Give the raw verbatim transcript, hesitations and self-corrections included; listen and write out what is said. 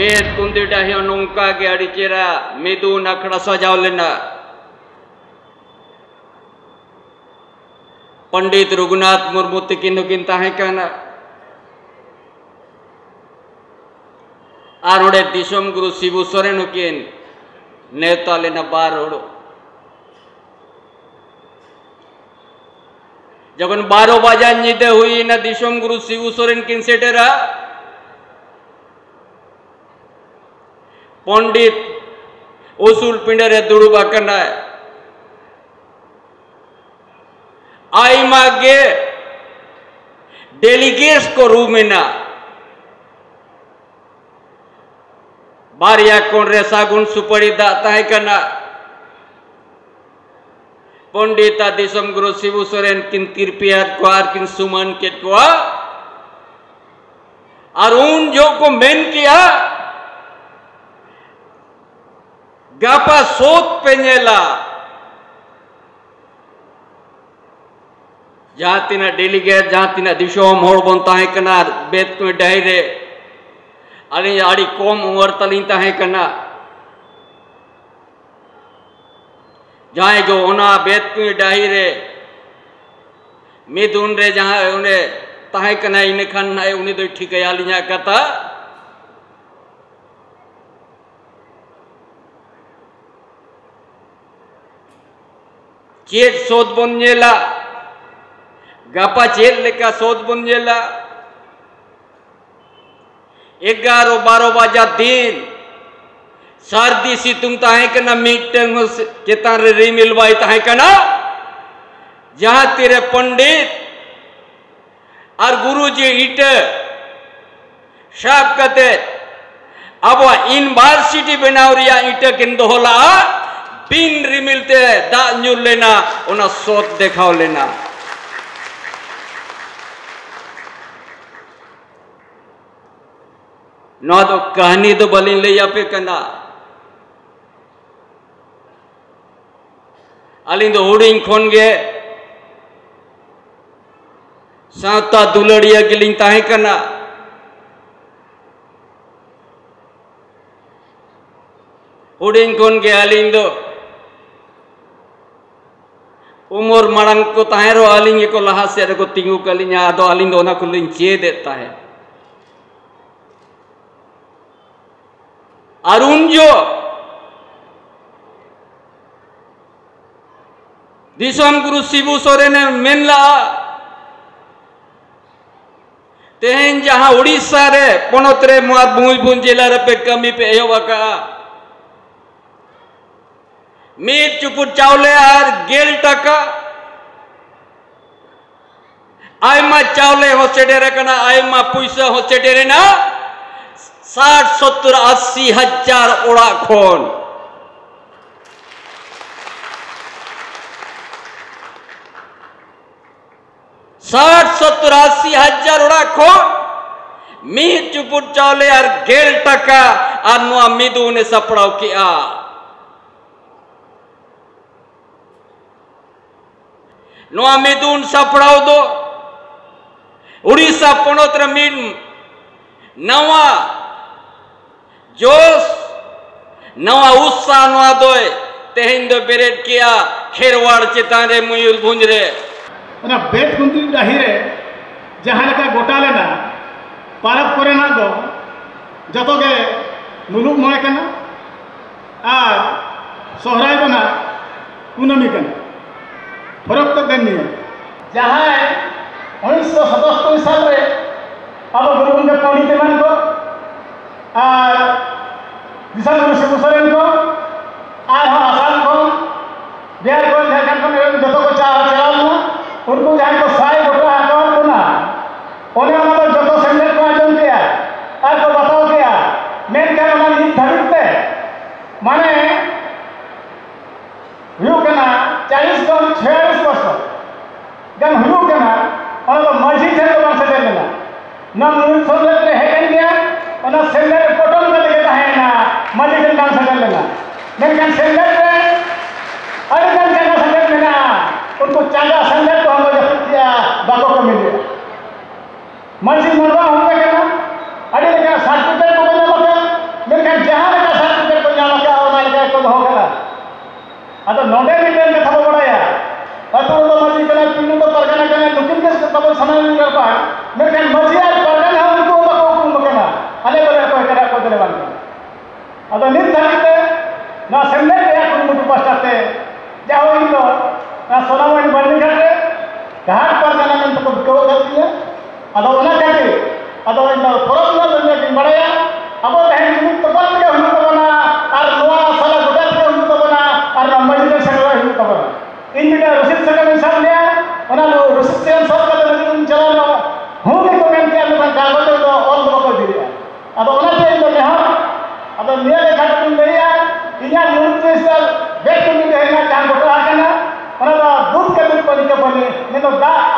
Base कुंदिडा हियो नौका के अड़िचेरा मेदू नखड़ा सजाओ लेना। पंडित रघुनाथ मुर्मू तिकिन किनता है कहना आर ओडे दिशम गुरु शिबू सोरेन किन नेता लेना बार ओडो जबन बारो बाजा निदे हुई ना दिशम गुरु शिबू सोरेन किन सेटेरा पंडित उसूल पिंडरे दुड़ुबा कंडा है आई मागे डेलीगेट्स को रूमेना बारिया कौन रे सागुन सुपड़ी दाता है कंडा पंडित दिशम गुरु शिबू सोरेन किन कृपिया कुआर किन सुमन के कुआ और उन जो को मेन किया गापा सोत पेंजेला जहां तीना डेलीगेट जहां तीना दिशोम होड़ बनता है कना बेत में डही रे अली आड़ी कोम उमर तलीता है कना जाए जो ओना बेत में डही रे मिदुन रे जहां उन्हें ताहे कना इने खान है उन्हें तो ठीक है आली जा कता चेट शोध बंजेला गापा चेट लेका शोध बंजेला एगारो बारो बजा दिन सर्दी सी तुम ताहे कना मीटिंग के तारे री मिलवाई ताहे कना जहां तेरे पंडित और गुरुजी इट शाप कते अब यूनिवर्सिटी बनाओ रिया इट किंदो होला बिन री मिलते दाजुल लेना उन्हें सोत देखाओ लेना ना तो कहानी तो बलिन ले या पे कना अलिंद होडिंग खोन गए साता दुलड़िया गिलिंग ताहे कना होडिंग खोन गए अलिंद उमर मारंग को ताहेरो आलिंग को लहा से को तिंगू कलिंग आदो आलिंग दोना को लिंग चे देता है अरुण जो दिशम गुरु शिबू सोरेन ने मेनला तेहन जहां उड़ीसा रे पनोतरे मुआ भूंजभून जिला रे पे कमी पे यो वका मीट चुपुट चावले आर गेल टका आयमा चावले होसेटेरे कना आयमा पैसा होसेटेरे ना साठ सत्तर अस्सी हजार ओड़ा खोन साठ सत्तर अस्सी हजार ओड़ा खोन मीट चुपुट चावले आर गेल टका आर नुआ मीदू ने सपड़ाव किया नोआ मिदुन सफड़ाओ दो उड़ीसा पनोत्र मीन नवा जोश नवा उत्साह नवा दो तेहिन दो बेरेट किया खेरवाड़ चेताने मयूरभुंज रे ना बेट कुंती डाही रे जहां लेका गोटाले ना पारत करे ना दो जतो के नुलुक नोए कना आर सोहराय बना उनमी कना फरक तो नहीं है जहाँ उन्नीस सौ सतहत्तर साल में अब गुरुबंद पंडित मन को दिशा गुरु शिबू सोरेन को आज हम आसाम को बिहार को झारखंड को मेरे जतों को चार चला लूँ उनको जहाँ को साई बोटा हाथों को ना उन्हें हमारे जतों सेंटर को आजम किया आज को बताओ किया मैं क्या हमारे नींद धरते माने यू कहना चालीस साल छह वर्ष जब हुआ क्या ना और तो मस्जिद है तो वहाँ से चलेगा ना मुल्क संदर्भ में है क्या और ना सेंडर कोटों में लगेता है ना मस्जिद में कहाँ से चलेगा मैं क्या सेंडर में और क्या क्या ना सेंडर में ना उनको चांदा सेंडर तो हम लोग या बातों को मिले मस्जिद मर्दा होंगे क्या ना अरे क्या साठ रुपए को बना आता नोडे मिलन में थबो बड़ा यार अतुल तो मजी कने पिनु तो परगना कने लुकिन के तबो समय नहीं कर पा मैं कन मजी आज परगना हम को बको को कना अले बले को करा को देले वाली आता नित थाते ना सेमले या को मुटु पास्ताते जा होई तो ना सोनावन बन्नी करते घाट परगना में तो को कर दिया अदा ओला काके अदा ओला परत ना बन्ने दिन बड़ा यार अब तहन तुम तो बल के हम को बना और नोआ साला गुदा के हम को बना और मजी इनका रसीद से कम इंसान लिया वरना लोग रसीद से इंसान का तो लेकिन चला लो हूँ भी तो कम किया लेकिन कार्बन तो तो और लोगों को दिया अब उन्हें चाहिए तो यहाँ अब नियर देखा तुम नहीं आए यहाँ यूनिट से सर बैठ तुम नहीं रहेगा कार्बन तो आके ना वरना दूध के दूध पनी के पनी नहीं तो दाल